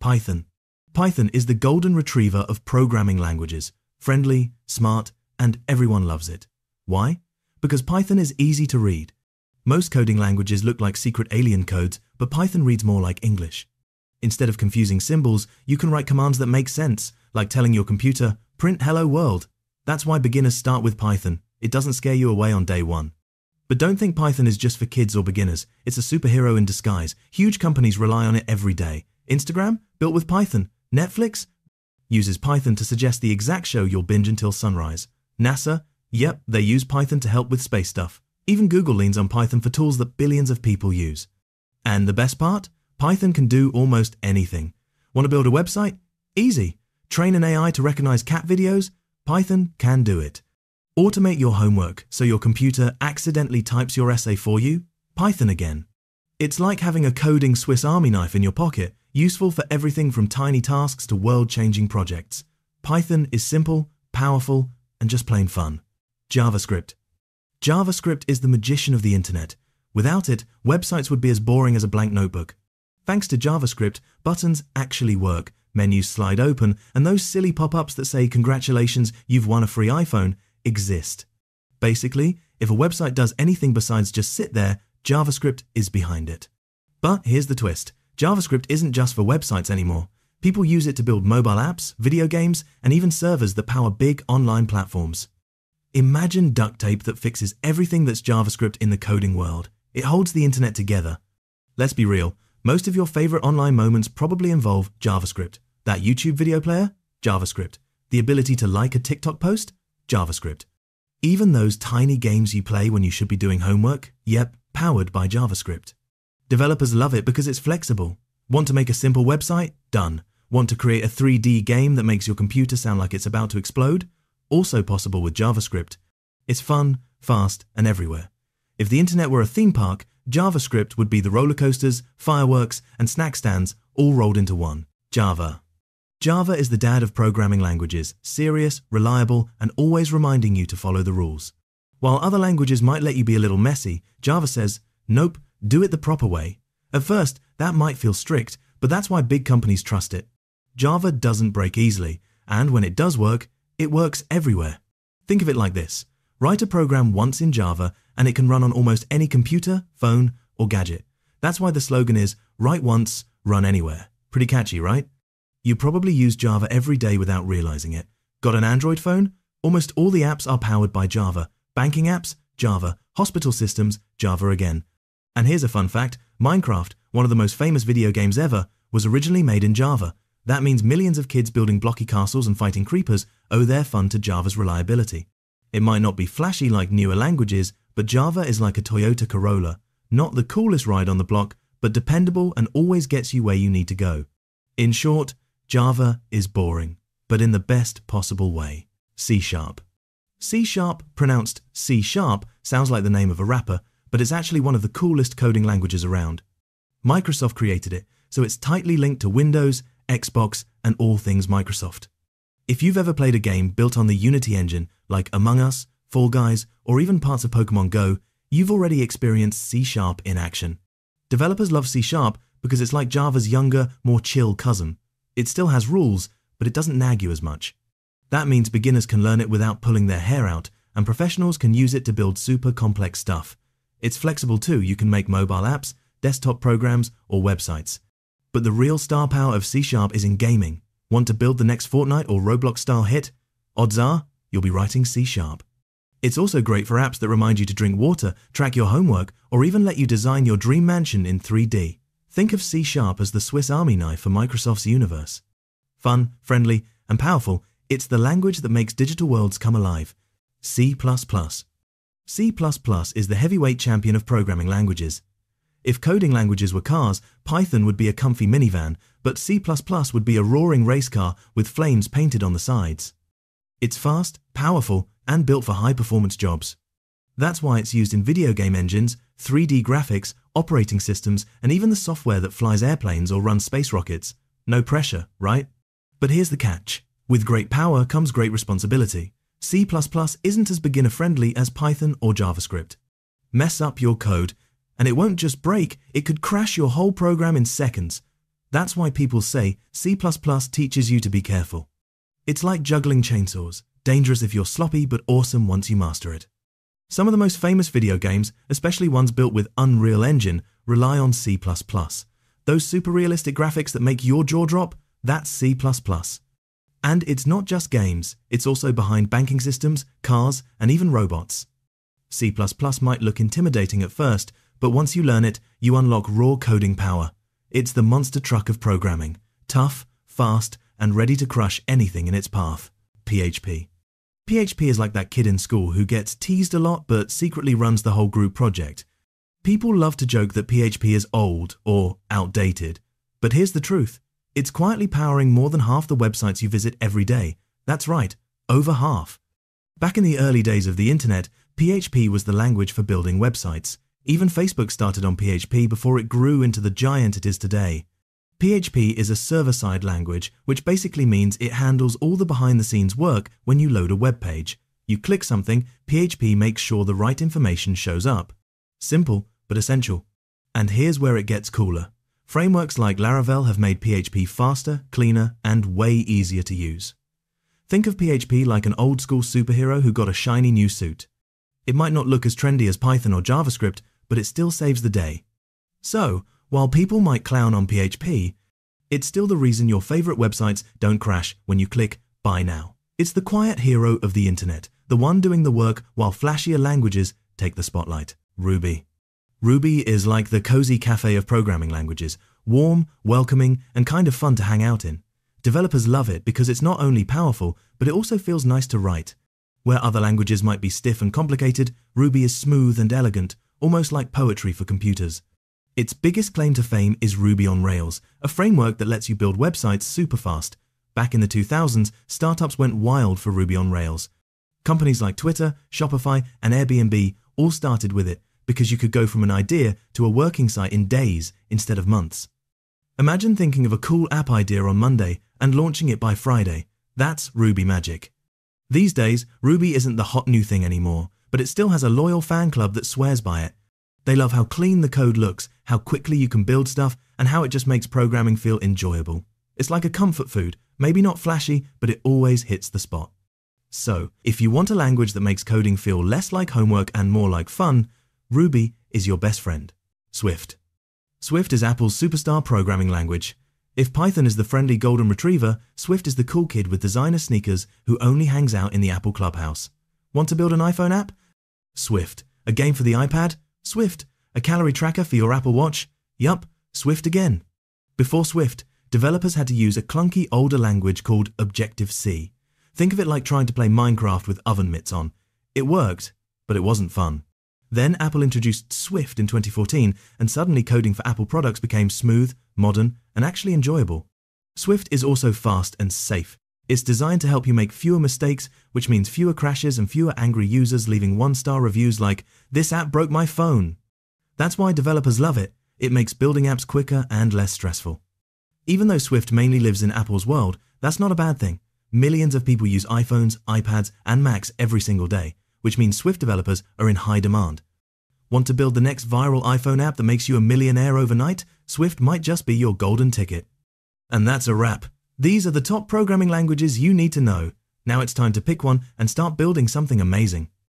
Python. Python is the golden retriever of programming languages, friendly, smart, and everyone loves it. Why? Because Python is easy to read. Most coding languages look like secret alien codes, but Python reads more like English. Instead of confusing symbols, you can write commands that make sense, like telling your computer, print hello world. That's why beginners start with Python. It doesn't scare you away on day one. But don't think Python is just for kids or beginners. It's a superhero in disguise. Huge companies rely on it every day. Instagram? Built with Python. Netflix? Uses Python to suggest the exact show you'll binge until sunrise. NASA? Yep, they use Python to help with space stuff. Even Google leans on Python for tools that billions of people use. And the best part? Python can do almost anything. Want to build a website? Easy. Train an AI to recognize cat videos? Python can do it. Automate your homework so your computer accidentally types your essay for you? Python again. It's like having a coding Swiss Army knife in your pocket, useful for everything from tiny tasks to world-changing projects. Python is simple, powerful, and just plain fun. JavaScript. JavaScript is the magician of the internet. Without it, websites would be as boring as a blank notebook. Thanks to JavaScript, buttons actually work, menus slide open, and those silly pop-ups that say, "Congratulations, you've won a free iPhone," exist. Basically, if a website does anything besides just sit there, JavaScript is behind it. But here's the twist. JavaScript isn't just for websites anymore. People use it to build mobile apps, video games, and even servers that power big online platforms. Imagine duct tape that fixes everything that's JavaScript in the coding world. It holds the internet together. Let's be real. Most of your favorite online moments probably involve JavaScript. That YouTube video player? JavaScript. The ability to like a TikTok post? JavaScript. Even those tiny games you play when you should be doing homework? Yep, powered by JavaScript. Developers love it because it's flexible. Want to make a simple website? Done. Want to create a 3D game that makes your computer sound like it's about to explode? Also possible with JavaScript. It's fun, fast, and everywhere. If the internet were a theme park, JavaScript would be the roller coasters, fireworks, and snack stands all rolled into one. Java. Java is the dad of programming languages, serious, reliable, and always reminding you to follow the rules. While other languages might let you be a little messy, Java says, nope, do it the proper way. At first, that might feel strict, but that's why big companies trust it. Java doesn't break easily, and when it does work, it works everywhere. Think of it like this. Write a program once in Java, and it can run on almost any computer, phone, or gadget. That's why the slogan is, write once, run anywhere. Pretty catchy, right? You probably use Java every day without realizing it. Got an Android phone? Almost all the apps are powered by Java. Banking apps? Java. Hospital systems? Java again. And here's a fun fact. Minecraft, one of the most famous video games ever, was originally made in Java. That means millions of kids building blocky castles and fighting creepers owe their fun to Java's reliability. It might not be flashy like newer languages, but Java is like a Toyota Corolla. Not the coolest ride on the block, but dependable and always gets you where you need to go. In short, Java is boring, but in the best possible way. C#. C#, pronounced C#, sounds like the name of a rapper, but it's actually one of the coolest coding languages around. Microsoft created it, so it's tightly linked to Windows, Xbox, and all things Microsoft. If you've ever played a game built on the Unity engine, like Among Us, Fall Guys, or even parts of Pokemon Go, you've already experienced C# in action. Developers love C# because it's like Java's younger, more chill cousin. It still has rules, but it doesn't nag you as much. That means beginners can learn it without pulling their hair out, and professionals can use it to build super complex stuff. It's flexible too. You can make mobile apps, desktop programs, or websites. But the real star power of C# is in gaming. Want to build the next Fortnite or Roblox-style hit? Odds are, you'll be writing C#. It's also great for apps that remind you to drink water, track your homework, or even let you design your dream mansion in 3D. Think of C# as the Swiss Army knife for Microsoft's universe. Fun, friendly, and powerful, it's the language that makes digital worlds come alive. C++. C++ is the heavyweight champion of programming languages. If coding languages were cars, Python would be a comfy minivan, but C++ would be a roaring race car with flames painted on the sides. It's fast, powerful, and built for high-performance jobs. That's why it's used in video game engines, 3D graphics, operating systems, and even the software that flies airplanes or runs space rockets. No pressure, right? But here's the catch. With great power comes great responsibility. C++ isn't as beginner-friendly as Python or JavaScript. Mess up your code, and it won't just break, it could crash your whole program in seconds. That's why people say C++ teaches you to be careful. It's like juggling chainsaws, dangerous if you're sloppy but awesome once you master it. Some of the most famous video games, especially ones built with Unreal Engine, rely on C++. Those super realistic graphics that make your jaw drop, that's C++. And it's not just games, it's also behind banking systems, cars, and even robots. C++ might look intimidating at first, but once you learn it, you unlock raw coding power. It's the monster truck of programming, tough, fast, and ready to crush anything in its path. PHP. PHP is like that kid in school who gets teased a lot but secretly runs the whole group project. People love to joke that PHP is old or outdated, but here's the truth. It's quietly powering more than half the websites you visit every day. That's right, over half. Back in the early days of the internet, PHP was the language for building websites. Even Facebook started on PHP before it grew into the giant it is today. PHP is a server-side language, which basically means it handles all the behind-the-scenes work when you load a web page. You click something, PHP makes sure the right information shows up. Simple, but essential. And here's where it gets cooler. Frameworks like Laravel have made PHP faster, cleaner, and way easier to use. Think of PHP like an old-school superhero who got a shiny new suit. It might not look as trendy as Python or JavaScript, but it still saves the day. So, while people might clown on PHP, it's still the reason your favorite websites don't crash when you click Buy Now. It's the quiet hero of the internet, the one doing the work while flashier languages take the spotlight. Ruby. Ruby is like the cozy cafe of programming languages, warm, welcoming, and kind of fun to hang out in. Developers love it because it's not only powerful, but it also feels nice to write. Where other languages might be stiff and complicated, Ruby is smooth and elegant, almost like poetry for computers. Its biggest claim to fame is Ruby on Rails, a framework that lets you build websites super fast. Back in the 2000s, startups went wild for Ruby on Rails. Companies like Twitter, Shopify, and Airbnb all started with it, because you could go from an idea to a working site in days instead of months. Imagine thinking of a cool app idea on Monday and launching it by Friday. That's Ruby magic. These days, Ruby isn't the hot new thing anymore, but it still has a loyal fan club that swears by it. They love how clean the code looks, how quickly you can build stuff, and how it just makes programming feel enjoyable. It's like a comfort food, maybe not flashy, but it always hits the spot. So, if you want a language that makes coding feel less like homework and more like fun, Ruby is your best friend. Swift. Swift is Apple's superstar programming language. If Python is the friendly golden retriever, Swift is the cool kid with designer sneakers who only hangs out in the Apple Clubhouse. Want to build an iPhone app? Swift. A game for the iPad? Swift. A calorie tracker for your Apple Watch? Yup, Swift again. Before Swift, developers had to use a clunky older language called Objective-C. Think of it like trying to play Minecraft with oven mitts on. It worked, but it wasn't fun. Then Apple introduced Swift in 2014, and suddenly coding for Apple products became smooth, modern, and actually enjoyable. Swift is also fast and safe. It's designed to help you make fewer mistakes, which means fewer crashes and fewer angry users leaving one-star reviews like, "This app broke my phone." That's why developers love it. It makes building apps quicker and less stressful. Even though Swift mainly lives in Apple's world, that's not a bad thing. Millions of people use iPhones, iPads, and Macs every single day, which means Swift developers are in high demand. Want to build the next viral iPhone app that makes you a millionaire overnight? Swift might just be your golden ticket. And that's a wrap. These are the top programming languages you need to know. Now it's time to pick one and start building something amazing.